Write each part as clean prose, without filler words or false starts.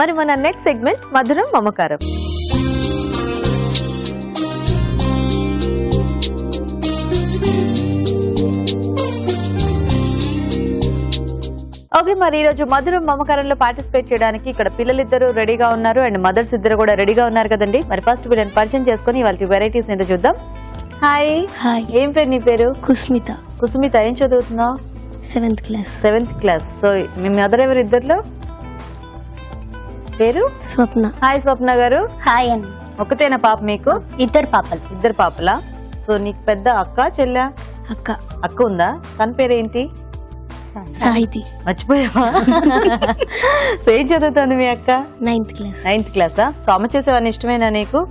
మరి మన next segment మధురం మమకారం. ఓకే మరి ఈ రోజు మధురం మమకారంలో పార్టిసిపేట్ చేయడానికి ఇక్కడ పిల్లలిద్దరూ రెడీగా ఉన్నారు అండ్ మదర్స్ ఇద్దరు కూడా రెడీగా ఉన్నారు కదండి. మరి ఫస్ట్ వీళ్ళని పరిచయం చేసుకొని వాళ్ళకి వెరైటీస్ ఏంటో చూద్దాం. హాయ్ హాయ్, ఏం పేరు నీ పేరు? కుస్మిత. కుస్మిత ఏం చదువుతున్నావు? 7th class. 7th class. So మీ మదర్ ఎవరు ఇద్దర్లో? పేరు స్వప్న. హాయ్ స్వప్న గారు. హాయ్ అన్న. ఒకటేనా పాప మీకు? ఇద్దరు పాపలు. ఇద్దరు పాపలా? సో నీకు పెద్ద అక్క చెల్ల? అక్క. అక్క ఉందా? తన పేరేంటి? సాహితి. మర్చిపోయావా? సో ఏం చదువుతుంది మీ అక్క? 9th class. 9th క్లాసా? సో అమ్మ చేసేవాడిని ఇష్టమేనా నీకు?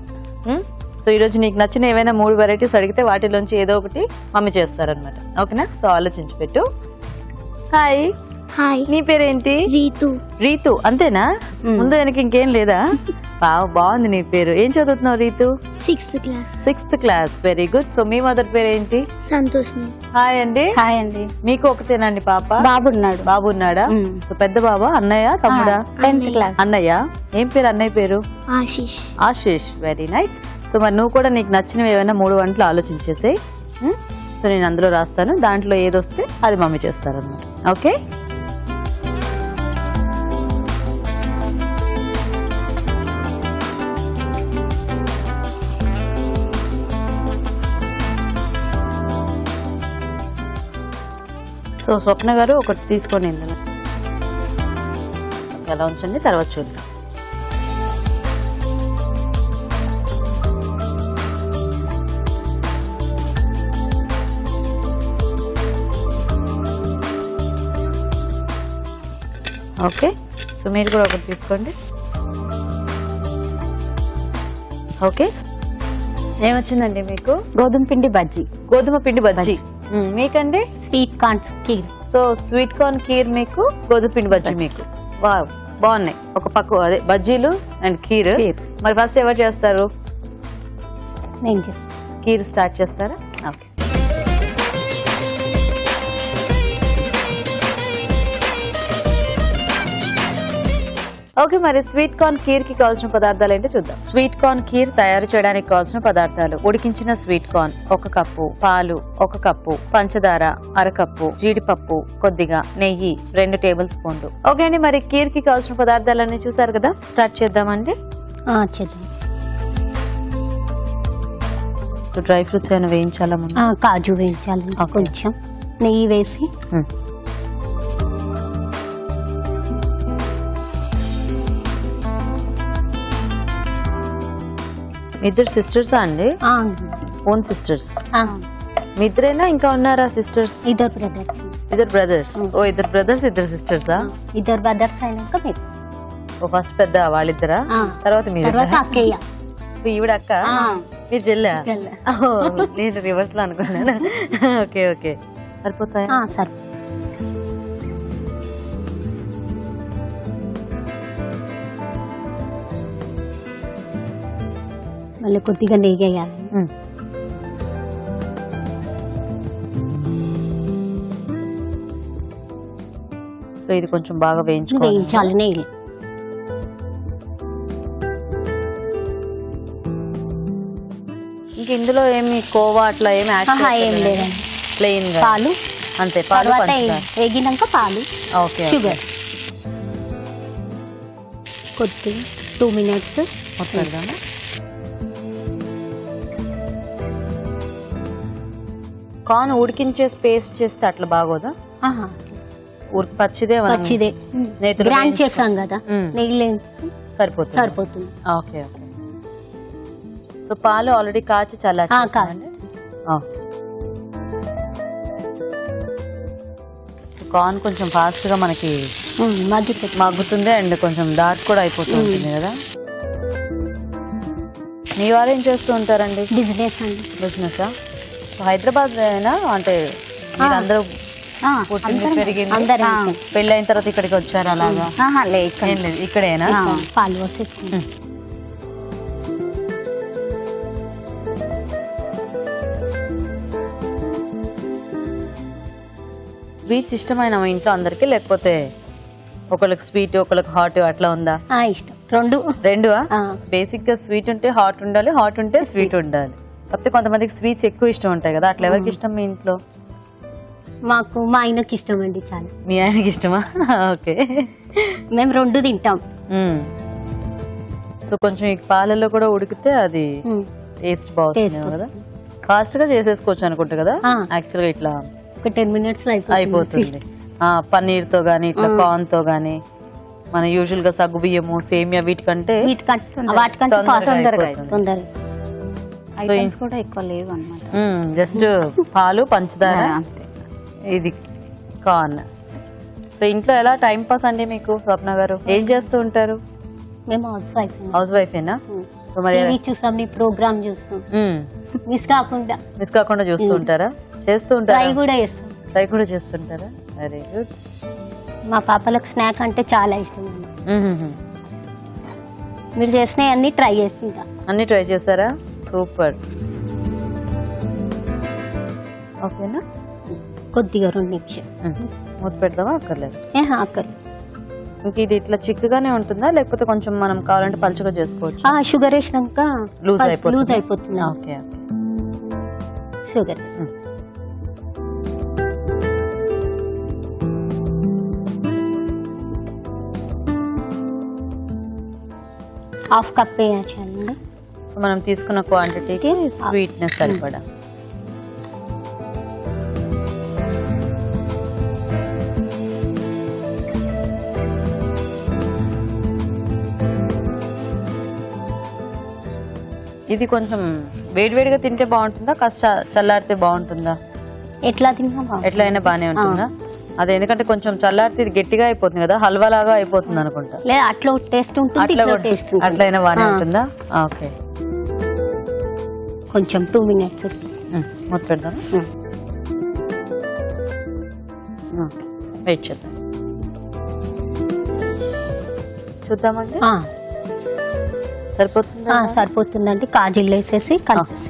సో ఈ రోజు నీకు నచ్చిన ఏమైనా 3 వెరైటీస్ అడిగితే వాటిలోంచి ఏదో ఒకటి మమ్మీ చేస్తారనమాట. ఓకేనా? సో ఆలోచించి పెట్టు. హాయ్ హాయ్, నీ పేరేంటి? రీతు. రీతు అంతేనా? ముందు వెనక ఇంకేం లేదా? బాగుంది నీ పేరు. ఏం చదువుతున్నావు Ritu? 6th class. 6th class, very good. So మీ మదర్ పేరేంటి? సంతోషిని. హాయ్ అండి. హాయ్ అండి. మీకు ఒకటేనండి పాప? బాబున్నాడు. బాబున్నాడా? సో పెద్ద బాబా అన్నయ్య తమ్ముడా? 10th class. అన్నయ్య. ఏం పేరు అన్నయ్య పేరు? Ashish. Ashish, very nice. So మరి నువ్వు కూడా నీకు నచ్చినవి ఏమైనా 3 వంటలు ఆలోచించేసాయి. సో నేను అందులో రాస్తాను, దాంట్లో ఏదొస్తే అది మమ్మీ చేస్తారన్నమాట. ఓకే సో స్వప్న గారు ఒకటి తీసుకొని ఇందులో ఎలా ఉంచండి, తర్వాత చూద్దాం. ఓకే సో మీరు కూడా ఒకటి తీసుకోండి. ఓకే ఏమొచ్చిందండి మీకు? గోధుమ పిండి బజ్జీ. గోధుమ పిండి బజ్జీ. మీకండి? Sweet corn kheer. So sweet corn kheer మీకు, గోధుమ పిండి బజ్జీ మీకు. వావ్ బాగున్నాయి. ఒక పక్క అదే బజ్జీలు అండ్ కీర్. మరి ఫస్ట్ ఎవరు చేస్తారు? నేను చేస్తాను. కీర్ స్టార్ట్ చేస్తారా? ఓకే. ఓకే మరి స్వీట్ కార్న్ కీర్ కి కావాల్సిన పదార్థాలు ఏంటో చూద్దాం. స్వీట్ కార్న్ కీర్ తయారు చేయడానికి కావాల్సిన పదార్థాలు: ఉడికించిన స్వీట్ కార్న్ 1 కప్పు, పాలు 1 కప్పు, పంచదార 1/2 కప్పు, జీడిపప్పు కొద్దిగా, నెయ్యి 2 టేబుల్ స్పూన్లు. ఓకే అండి మరి కీర్ కి కావాల్సిన పదార్థాలన్నీ చూసారు కదా, స్టార్ట్ చేద్దామండి. చేద్దాం. డ్రై ఫ్రూట్స్ ఏమైనా వేయించాలా? కాజు వేయించాలి, కొంచెం నెయ్యి వేసి. ఇద్దరు సిస్టర్సా అండి? ఓన్ సిస్టర్స్ మీ ఇద్దరేనా ఇంకా ఉన్నారా సిస్టర్స్? ఇద్దరు బ్రదర్స్. ఇద్దరు బ్రదర్స్. ఓ ఇద్దరు బ్రదర్స్ ఇద్దరు సిస్టర్సా? ఇద్దరు బ్రదర్స్ అయినాక మీరు. ఓ ఫస్ట్ పెద్ద వాళ్ళిద్దరా, తర్వాత మీరు? ఈవిడ అక్క, మీరు చెల్లా? నేను రివర్స్ లో అనుకున్నాను. ఓకే ఓకే సరిపోతాయి. మళ్ళీ కొద్దిగా నెయ్యి వేయాలి. సో ఇది కొంచెం బాగా వేయించుకోవాలి నెయ్యి. ఇంక ఇందులో ఏమి కోవా అట్లా ఏమి యాడ్ లేదు, ప్లెయిన్ గా పాలు అంతే. పాలు వేగినాక పాలు, షుగర్ కొద్దిగా 2 minutes వస్తుందా? కార్న్ ఉడికించేసి పేస్ట్ చేస్తే అట్లా బాగోదా? పచ్చిదే పచ్చిదే గ్రైండ్ చేసాం కదా, నెయ్యి సరిపోతుంది. సరిపోతుంది. Okay okay. సో పాలు ఆల్రెడీ కాచి చల్లారండి. కార్న్ కొంచెం ఫాస్ట్ గా మనకి మగ్గుతుంది అండ్ కొంచెం డార్క్ కూడా అయిపోతుంది కదా. మీ వారు ఏం చేస్తూ ఉంటారండి? బిజినెస్ అండి. బిజినెసా? హైదరాబాద్ అంటే అందరూ పెరిగింది, పెళ్లి అయిన తర్వాత ఇక్కడికి వచ్చారు? అలాగా లేదు, ఇక్కడేనా? బీచ్ ఇష్టమైన ఇంట్లో అందరికి లేకపోతే ఒకలకు స్వీట్ ఒకలకు హాట్ అట్లా ఉందా? ఆ ఇష్టం రెండు రెండువా? బేసిక్ గా స్వీట్ ఉంటే హాట్ ఉండాలి, హాట్ ఉంటే స్వీట్ ఉండాలి. కాకపోతే కొంతమందికి స్వీట్స్ ఎక్కువ ఇష్టం ఉంటాయి కదా, అట్లా ఎవరికి ఇష్టం మీ ఇంట్లో? మాకు మా ఆయనకి ఇష్టం అండి. చాలా మీ ఆయనకి ఇష్టమా? ఓకే, మేము రెండు తింటాం. సో కొంచెం ఈ పాలల్లో కూడా ఉడికితే అది టేస్ట్ బాగుంటుంది కదా, ఫాస్ట్ గా చేసేసుకోవచ్చు అనుకుంటా కదా. యాక్చువల్ గా ఇట్లా ఒక 10 నిమిషాలు అయిపోతుంది. పన్నీర్ తో గానీ ఇట్లా కార్న్ తో గానీ మన యూజువల్ గా సగ్గు బియ్యము సేమియా వీటికంటే జస్ట్ పాలు పంచదార ఇది కార్న్. సో ఇంట్లో ఎలా టైం పాస్ అండి మీకు స్వప్న గారు? ఏం చేస్తూ ఉంటారు? మేము హౌస్ వైఫ్ ఏనా? ప్రోగ్రామ్ మిస్ కాకుండా చూస్తూ ఉంటారా? చేస్తూ ఉంటారా? Very good. మా పాపలకు స్నాక్ అంటే చాలా ఇష్టం. మీరు చేసిన అన్ని ట్రై చేస్తుంటా? అన్ని ట్రై చేస్తారా? సూపర్. ఓకేనా, కొద్దిగా 2 నిమిషాలు మూత పెడదామా? అక్కర్లేదు అక్కర్లేదు. ఇంక ఇది ఇట్లా చిక్కగానే ఉంటుందా లేకపోతే కొంచెం మనం కావాలంటే పలుచగా చేసుకోవచ్చు? షుగర్ వేసినాక లూజ్ అయిపోతుంది. ఓకే, షుగర్ హాఫ్ కప్ వేయాలండి. సో మనం తీసుకున్న క్వాంటిటీకి స్వీట్నెస్ సరిపడా. ఇది కొంచెం వేడివేడిగా తింటే బాగుంటుందా, కాస్త చల్లారితే బాగుంటుందా? ఎట్లా అయినా బానే ఉంటుందా? అదే, ఎందుకంటే కొంచెం చల్లారితే ఇది గట్టిగా అయిపోతుంది కదా, హల్వా లాగా అయిపోతుంది అనుకుంటా. అట్లా అయినా బానే ఉంటుందా? ఓకే, కొంచెం 2 నిమిషాలు మూత పెడదాం, వెయిట్ చేద్దాం చూద్దామండి. సరిపోతుందా? సరిపోతుందండి. కాజీలు వేసేసి కలిపేసి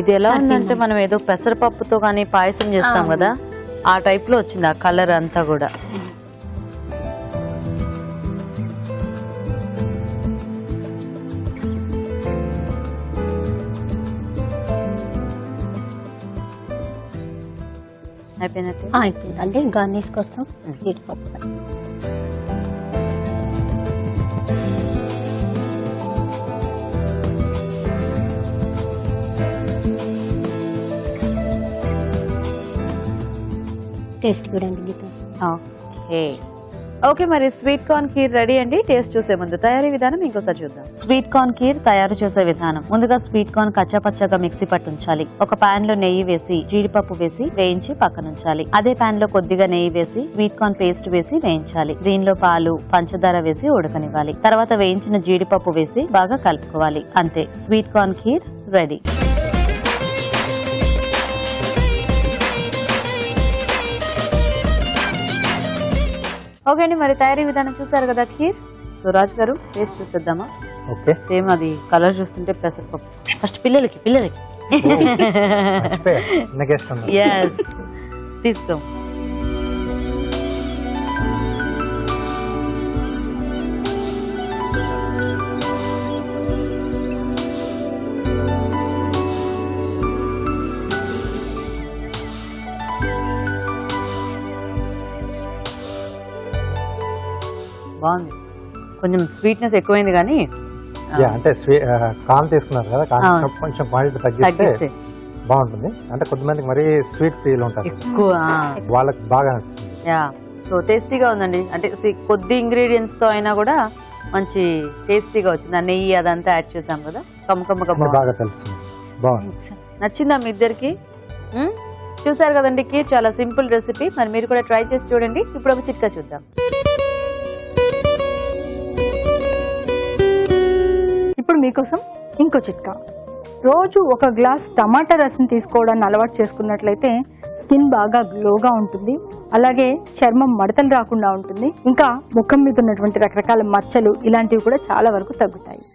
ఇది ఎలా ఉందంటే మనం ఏదో పెసరపప్పుతో కానీ పాయసం చేస్తాం కదా, ఆ టైప్ లో వచ్చింది ఆ కలర్ అంతా కూడా. అయిపోయిందండి. గార్నిష్ కోసం జీడిపప్పు. టేస్ట్ చూడండి గీతా. ఓకే ఓకే, మరి స్వీట్ కార్న్ కీర్ రెడీ అండి. టేస్ట్ చూసే ముందు తయారీ విధానం ఇంకోసారి చూద్దాం. స్వీట్ కార్న్ కీర్ తయారు చేసే విధానం. ముందుగా స్వీట్ కార్న్ కచ్చాపచ్చగా మిక్సీ పట్టించాలి. ఒక పాన్ లో నెయ్యి వేసి జీడిపప్పు వేసి వేయించి పక్కన ఉంచాలి. అదే పాన్ లో కొద్దిగా నెయ్యి వేసి స్వీట్ కార్న్ పేస్ట్ వేసి వేయించాలి. దీనిలో పాలు పంచదార వేసి ఉడకనివ్వాలి. తర్వాత వేయించిన జీడిపప్పు వేసి బాగా కలుపుకోవాలి. అంతే, sweet corn kheer ready. Okay అండి, మరి తయారీ విధానం చూసారు కదా ఖీర్. సో రాజు గారు టేస్ట్ చూసేద్దామా? ఓకే, సేమ్ అది కలర్ చూస్తుంటే పెసరపప్పు. ఫస్ట్ పిల్లలకి తీసుకో. బాగుంది, కొంచెం స్వీట్నెస్ ఎక్కువైంది కానీ అంటే కాన్ తీసుకున్నారు కదా, కొంచెం క్వాంటిటీ తగ్గిస్తే బాగుంటుంది. అంటే కొద్దిమందికి మరీ స్వీట్ ఫీల్ ఉంటుంది ఎక్కువ, వాళ్ళకి బాగా సో టేస్టీగా ఉందండి. అంటే కొద్ది ఇంగ్రీడియంట్స్ తో అయినా కూడా మంచి టేస్టీగా వచ్చింది. ఆ నెయ్యి అదంతా యాడ్ చేసాం కదా, కమ్మకమ్మగా బాగా తెలుస్తుంది. బాగుంది, నచ్చిందా మీ ఇద్దరికి? చూసారు కదండి కీర్, చాలా సింపుల్ రెసిపీ. మరి మీరు కూడా ట్రై చేసి చూడండి. ఇప్పుడు ఒక చిట్కా చూద్దాం. ఇప్పుడు మీకోసం ఇంకో చిట్కా. రోజు 1 గ్లాస్ టమాటా రసం తీసుకోవడాన్ని అలవాటు చేసుకున్నట్లయితే స్కిన్ బాగా గ్లోగా ఉంటుంది, అలాగే చర్మం మడతలు రాకుండా ఉంటుంది, ఇంకా ముఖం మీద ఉన్నటువంటి రకరకాల మచ్చలు ఇలాంటివి కూడా చాలా వరకు తగ్గుతాయి.